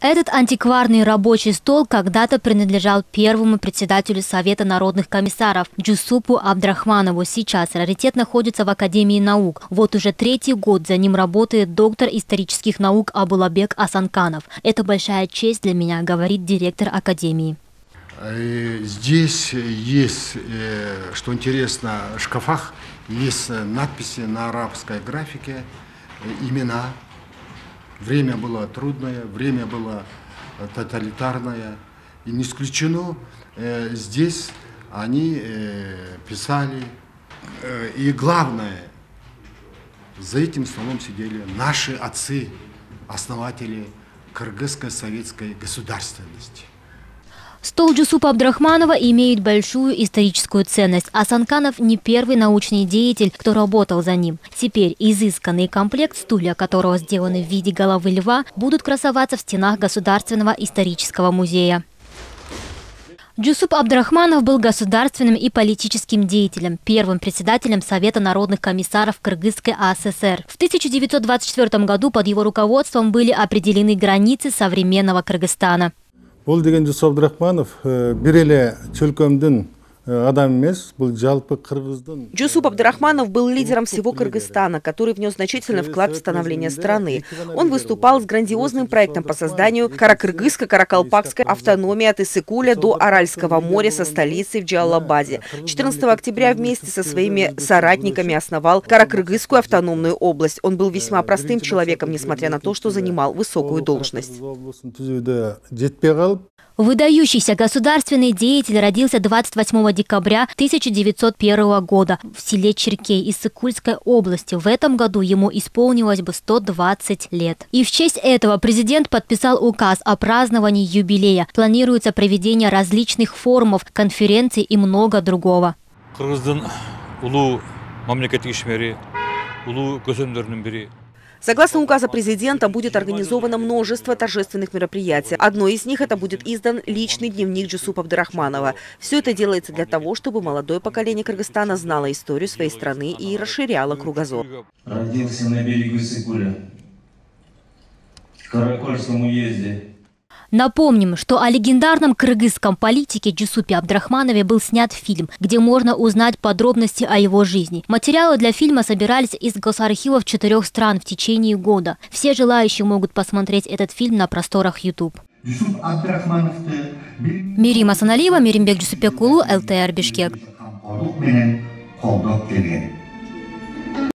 Этот антикварный рабочий стол когда-то принадлежал первому председателю Совета народных комиссаров Жусупу Абдрахманову. Сейчас раритет находится в Академии наук. Вот уже третий год за ним работает доктор исторических наук Абылабек Асанканов. Это большая честь для меня, говорит директор Академии. Здесь есть, что интересно, в шкафах есть надписи на арабской графике, имена. Время было трудное, время было тоталитарное. И не исключено, здесь они писали. И главное, за этим столом сидели наши отцы, основатели Кыргызской советской государственности. Стол Жусупа Абдрахманова имеет большую историческую ценность. Асанканов не первый научный деятель, кто работал за ним. Теперь изысканный комплект, стулья которого сделаны в виде головы льва, будут красоваться в стенах Государственного исторического музея. Жусуп Абдрахманов был государственным и политическим деятелем, первым председателем Совета народных комиссаров Кыргызской АССР. В 1924 году под его руководством были определены границы современного Кыргызстана. Бұл деген Жусуп Абдрахманов береле чөлкөмдүн адам эмес, бул жалпы кыргыздын. Жусуп Абдрахманов был лидером всего Кыргызстана, который внес значительный вклад в становление страны. Он выступал с грандиозным проектом по созданию Кара-Кыргызско-Каракалпакской автономии от Исыкуля до Аральского моря со столицей в Джалабаде. 14 октября вместе со своими соратниками основал Кара-Кыргызскую автономную область. Он был весьма простым человеком, несмотря на то, что занимал высокую должность. Выдающийся государственный деятель родился 28 декабря 1901 года в селе Черкей из Сыкульской области. В этом году ему исполнилось бы 120 лет. И в честь этого президент подписал указ о праздновании юбилея. Планируется проведение различных форумов, конференций и много другого. Согласно указу президента, будет организовано множество торжественных мероприятий. Одно из них – это будет издан личный дневник Жусупа Абдрахманова. Все это делается для того, чтобы молодое поколение Кыргызстана знало историю своей страны и расширяло кругозор. Родился на берегу Сыкуля, в Каракольском уезде. Напомним, что о легендарном кыргызском политике Жусупе Абдрахманове был снят фильм, где можно узнать подробности о его жизни. Материалы для фильма собирались из госархивов 4 стран в течение года. Все желающие могут посмотреть этот фильм на просторах YouTube. Мирима Саналиева, Миримбек Жусупекулу, ЛТР Бишкек.